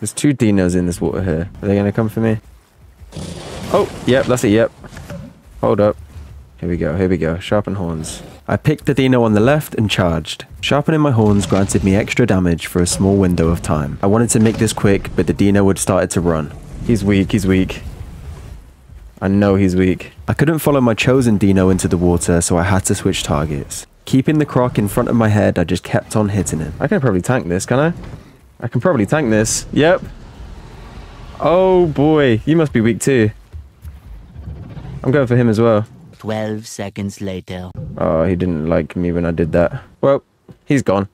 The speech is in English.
There's two dinos in this water here. Are they going to come for me? Oh, yep, that's it, yep. Hold up. Here we go, here we go. Sharpen horns. I picked the dino on the left and charged. Sharpening my horns granted me extra damage for a small window of time. I wanted to make this quick, but the dino had started to run. He's weak, he's weak. I know he's weak. I couldn't follow my chosen dino into the water, so I had to switch targets. Keeping the croc in front of my head, I just kept on hitting him. I can probably tank this, can I? I can probably tank this. Yep. Oh boy, you must be weak too. I'm going for him as well. 12 seconds later. Oh, he didn't like me when I did that. Well, he's gone.